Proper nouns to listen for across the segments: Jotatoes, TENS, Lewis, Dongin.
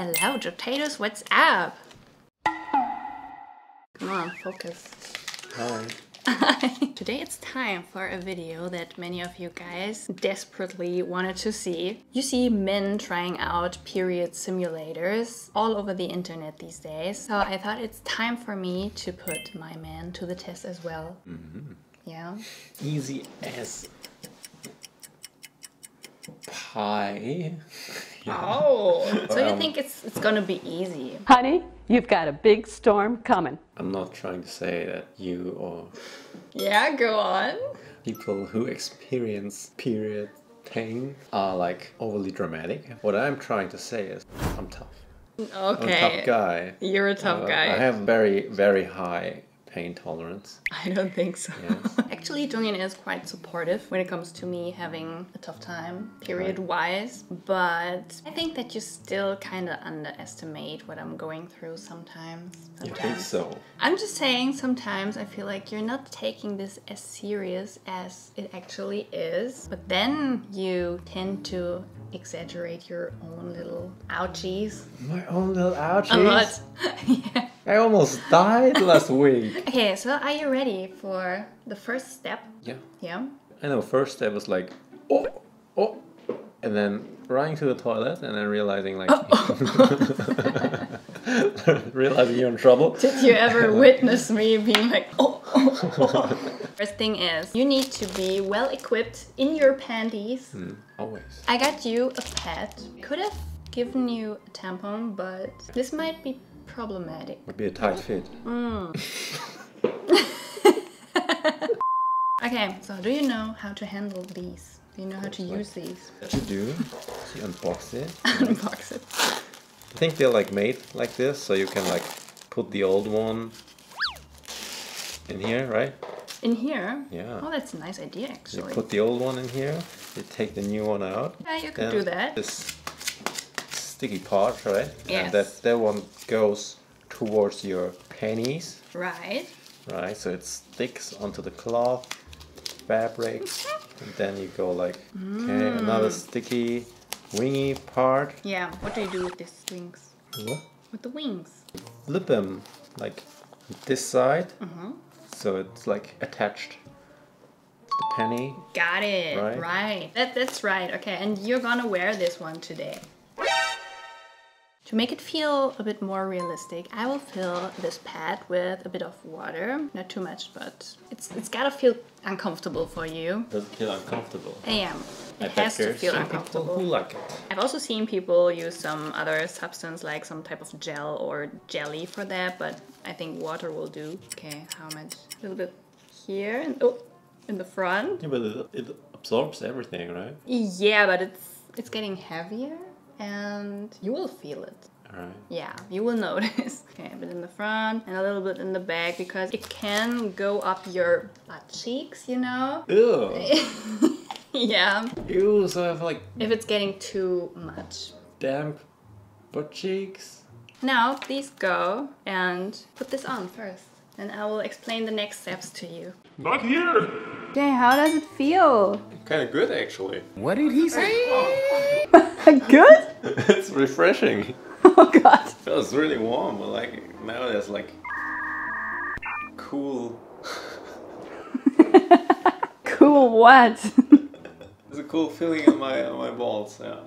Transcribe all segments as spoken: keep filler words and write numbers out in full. Hello, Jotatoes, what's up? Come on, focus. Hi. Today it's time for a video that many of you guys desperately wanted to see. You see men trying out period simulators all over the internet these days. So I thought it's time for me to put my man to the test as well. Mm-hmm. Yeah. Easy as pie. Yeah. Oh, so you think it's it's gonna be easy? Honey, you've got a big storm coming. I'm not trying to say that you or... Yeah, go on. People who experience period pain are like overly dramatic. What I'm trying to say is I'm tough. Okay. I'm a tough guy. You're a tough uh, guy. I have very, very high pain tolerance. I don't think so. Yes. Actually, Dongin is quite supportive when it comes to me having a tough time, period-wise, but I think that you still kind of underestimate what I'm going through sometimes. sometimes. You think so? I'm just saying sometimes I feel like you're not taking this as serious as it actually is, but then you tend to exaggerate your own little ouchies. My own little ouchies? A lot. Yeah. I almost died last week. Okay, so are you ready for the first step? Yeah. Yeah. I know, first step was like, oh, oh, and then running to the toilet and then realizing like, oh, oh. Realizing you're in trouble. Did you ever witness me being like, oh, oh, oh. First thing is, you need to be well equipped in your panties. Mm, always. I got you a pad. Could have given you a tampon, but this might be problematic. Would be a tight fit. Mm. Okay, so do you know how to handle these? Do you know how to like use these? What you do, you unbox it. Unbox it. I think they're like made like this, so you can like put the old one in here, right? In here? Yeah. Oh, that's a nice idea actually. You put the old one in here, you take the new one out. Yeah, you can do that. This sticky part, right? Yes. And that, that one goes towards your panties. Right. Right, so it sticks onto the cloth, fabric, mm-hmm. and then you go like, mm. okay, another sticky, wingy part. Yeah, what do you do with these wings? What? With the wings? Flip them, like this side, mm-hmm. so it's like attached. The penny. Got it, right. right. That, that's right, okay, and you're gonna wear this one today. To make it feel a bit more realistic, I will fill this pad with a bit of water. Not too much, but it's it's gotta feel uncomfortable for you. Does it feel uncomfortable? Yeah, it I has to feel uncomfortable. Who like it. I've also seen people use some other substance, like some type of gel or jelly for that, but I think water will do. Okay, how much? A little bit here and oh, in the front. Yeah, but it, it absorbs everything, right? Yeah, but it's it's getting heavier. And you will feel it. All right. Yeah, you will notice. Okay, a bit in the front and a little bit in the back because it can go up your butt cheeks, you know? Ew. Yeah. Ew, so I have like... If it's getting too much. Damp butt cheeks. Now, please go and put this on first. And I will explain the next steps to you. Not here! Okay, how does it feel? Kind of good, actually. What did he say? Good? It's refreshing. Oh god. It feels really warm, but like now there's like cool. Cool what? There's a cool feeling in my on my balls, yeah.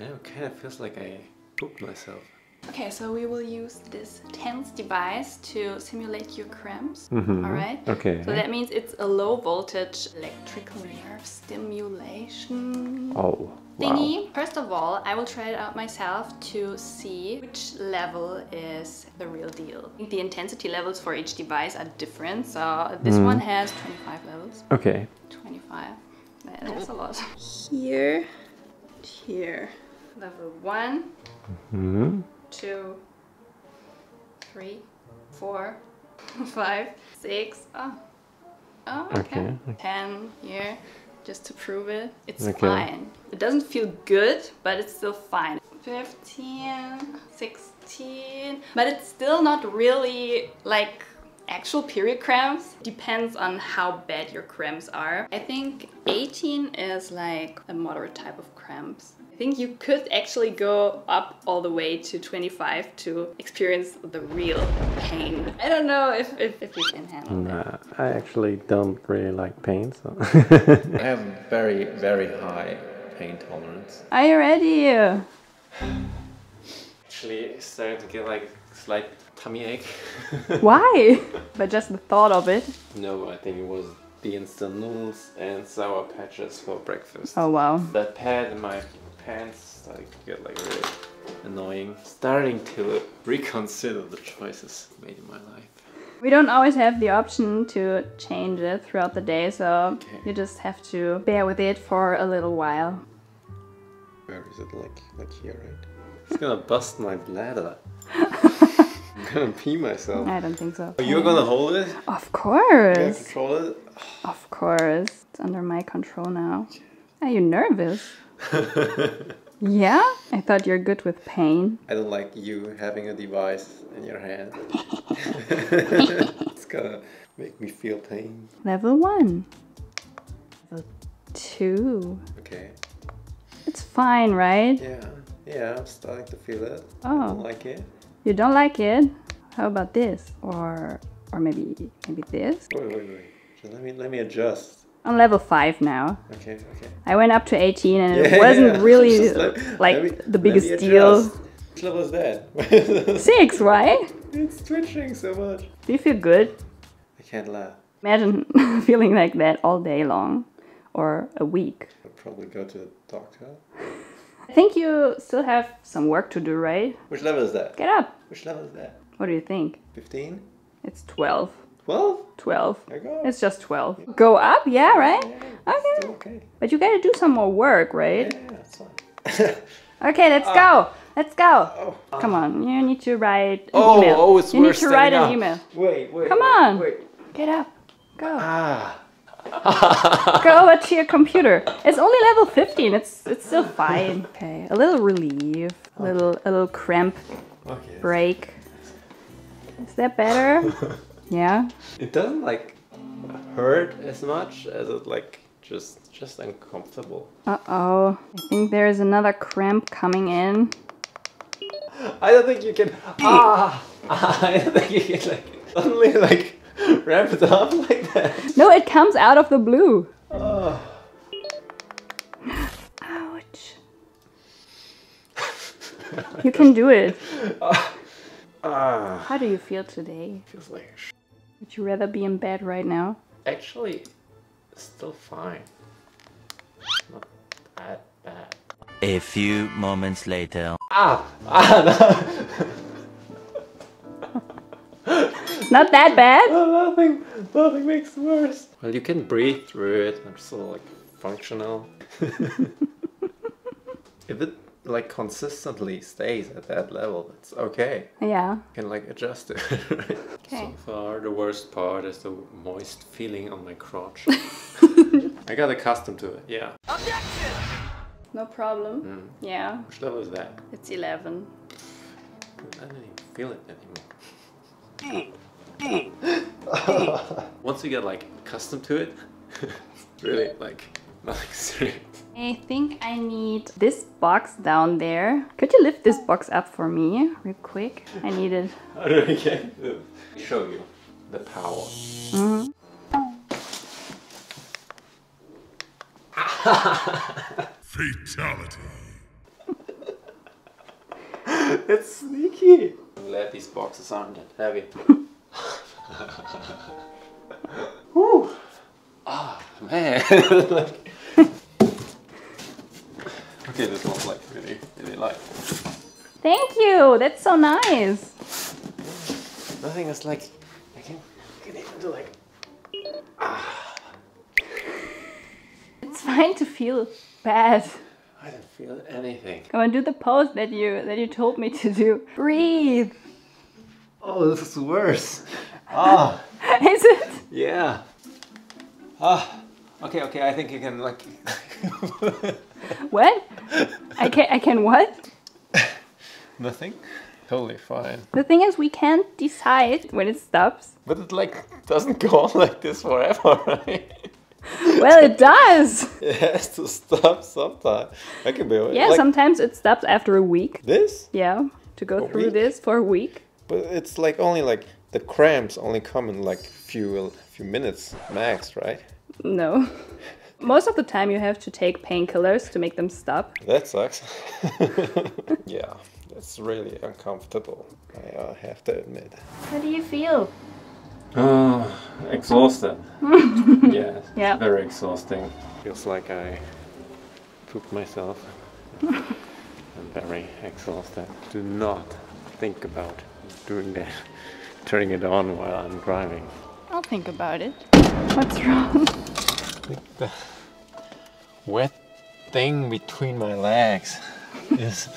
It kind of feels like I pooped myself. Okay, so we will use this TENS device to simulate your cramps, mm-hmm. alright? Okay. So that means it's a low voltage electrical nerve stimulation oh, thingy. Wow. First of all, I will try it out myself to see which level is the real deal. The intensity levels for each device are different, so this mm. one has twenty-five levels. Okay. twenty-five. That's a lot. Here, here. Level one. Mm-hmm. Two, three, four, five, six. Oh, oh okay. okay. Ten here, just to prove it. It's okay. Fine. It doesn't feel good, but it's still fine. Fifteen, sixteen, but it's still not really like actual period cramps. Depends on how bad your cramps are. I think eighteen is like a moderate type of cramps. I think you could actually go up all the way to twenty-five to experience the real pain. I don't know if, if, if you can handle nah, it. I actually don't really like pain, so... I have very, very high pain tolerance. Are you ready? Actually, it's starting to get like slight tummy ache. Why? But just the thought of it? No, I think it was the instant noodles and sour patches for breakfast. Oh wow. That pad in my pants started to get like really annoying. Starting to reconsider the choices made in my life. We don't always have the option to change it throughout the day, so okay. You just have to bear with it for a little while. Where is it? Like, like here, right? It's gonna bust my bladder. I'm gonna pee myself. I don't think so. Oh, you're gonna hold it? Of course. You're gonna control it? Of course. It's under my control now. Are you nervous? Yeah? I thought you're good with pain. I don't like you having a device in your hand. It's gonna make me feel pain. Level one. Level two. Okay. It's fine, right? Yeah. Yeah, I'm starting to feel it. Oh. I don't like it. You don't like it? How about this? Or or maybe maybe this? Wait, wait, wait. Let me let me adjust. On level five now. Okay, okay. I went up to eighteen and yeah, it wasn't yeah. really like, like me, the biggest deal. Which level is that? Six, right? It's twitching so much. Do you feel good? I can't laugh. Imagine feeling like that all day long or a week. I'll probably go to the doctor. I think you still have some work to do, right? Which level is that? Get up! Which level is that? What do you think? fifteen? It's twelve. twelve? twelve. I go. It's just twelve. Yeah. Go up? Yeah, right? Yeah, okay. Still okay. But you gotta do some more work, right? Yeah, yeah, that's fine. Okay, let's uh, go! Let's go! Oh. Come on, you need to write an oh, email. Oh, it's you worse need to write an up. Email. Wait, wait, Come wait, on! Wait. Get up! Go! Ah. Go over to your computer. It's only level fifteen. It's it's still fine. Okay, a little relief, a little a little cramp okay. break. Is that better? Yeah. It doesn't like hurt as much as it like just just uncomfortable. Uh oh. I think there is another cramp coming in. I don't think you can. Ah. I don't think you can like suddenly like. Wrap it up like that. No, it comes out of the blue. Oh. Ouch. You can do it. Uh, uh, How do you feel today? Feels like sh Would you rather be in bed right now? Actually, still fine. Not that bad. A few moments later. Ah! Ah! No. Not that bad? Oh, nothing, nothing makes it worse. Well, you can breathe through it. I'm still like functional. If it like consistently stays at that level, it's okay. Yeah. You can like adjust it. Right? Okay. So far, the worst part is the moist feeling on my crotch. I got accustomed to it. Yeah. Objection! No problem. Mm. Yeah. Which level is that? It's eleven. I don't even feel it anymore. Once you get like accustomed to it, it's really like nothing serious. I think I need this box down there. Could you lift this box up for me real quick? I need it. How do I get it? Show you the power. Mm-hmm. Fatality. It's sneaky. I'm glad these boxes aren't that heavy. Woo! Oh man! Like... Okay, this one's like really, really light. Thank you! That's so nice! Nothing is like... I can, I can even do like... Ah. It's fine to feel bad. I don't feel anything. Go and do the pose that you, that you told me to do. Breathe! Oh, this is worse! Ah! Is it? Yeah. Ah. Okay, okay, I think you can like... What? I can, I can what? Nothing. Totally fine. The thing is, we can't decide when it stops. But it like doesn't go on like this forever, right? Well, it does. It has to stop sometime. I can be aware. Yeah, like, sometimes it stops after a week. This? Yeah, to go a through week? This for a week. But it's like only like the cramps only come in like few few minutes max, right? No. Most of the time you have to take painkillers to make them stop. That sucks. Yeah, that's really uncomfortable. I uh, have to admit. How do you feel? Uh, exhausted. Yeah, yeah, very exhausting. Feels like I pooped myself. I'm very exhausted. Do not think about doing that, turning it on while I'm driving. I'll think about it. What's wrong? Like the wet thing between my legs is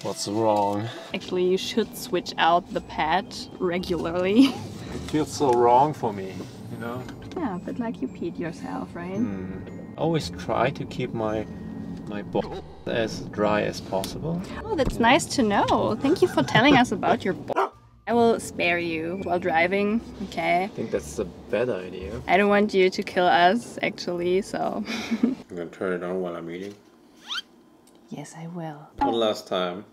what's wrong. Actually, you should switch out the pad regularly. It feels so wrong for me, you know? Yeah, but like you peed yourself, right? Mm. Always try to keep my my balls as dry as possible. Oh, that's nice to know. Thank you for telling us about your balls. I will spare you while driving, okay? I think that's a bad idea. I don't want you to kill us, actually, so... I'm gonna turn it on while I'm eating. Yes, I will. One last time.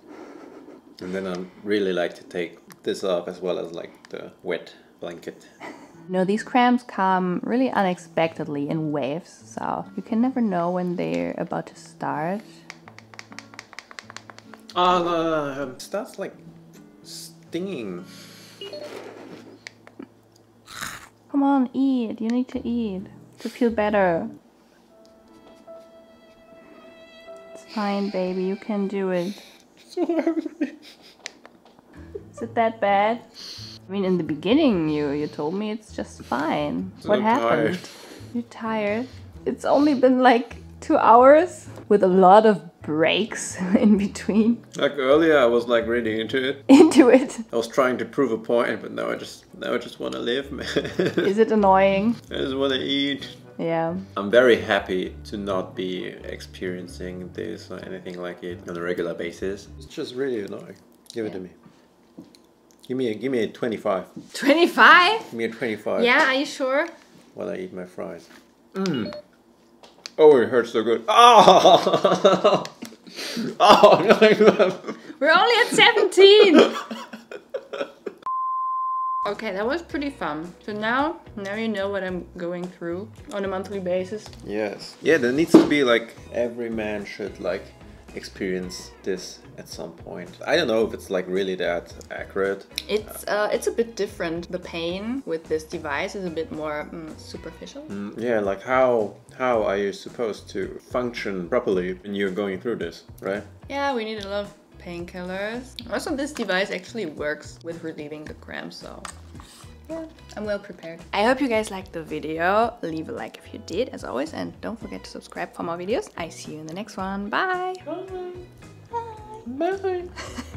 And then I'd really like to take this off, as well as like the wet blanket. No, these cramps come really unexpectedly in waves, so you can never know when they're about to start. Oh, no, no, no. Starts like... stinging. Come on, eat. You need to eat to feel better. It's fine, baby. You can do it. Is it that bad? I mean, in the beginning, you you told me it's just fine. So what happened? Tired. You're tired. It's only been like two hours with a lot of breaks in between. Like earlier I was like really into it. Into it. I was trying to prove a point, but now I just now I just wanna live, man. Is it annoying? I just wanna eat. Yeah. I'm very happy to not be experiencing this or anything like it on a regular basis. It's just really annoying. Give yeah. it to me. Give me a give me a twenty-five. twenty-five? Give me a twenty-five. Yeah, are you sure? While I eat my fries. Mmm. Oh, it hurts so good. Oh! Oh! We're only at seventeen! Okay, that was pretty fun. So now, now you know what I'm going through on a monthly basis. Yes. Yeah, there needs to be like, every man should like experience this at some point. I don't know if it's like really that accurate. It's uh, it's a bit different. The pain with this device is a bit more mm, superficial. Mm, yeah, like how how are you supposed to function properly when you're going through this, right? Yeah, we need a lot of painkillers. Also, this device actually works with relieving the cramps, so yeah, I'm well prepared. I hope you guys liked the video. Leave a like if you did, as always, and don't forget to subscribe for more videos. I see you in the next one. Bye! Bye! Bye! Bye.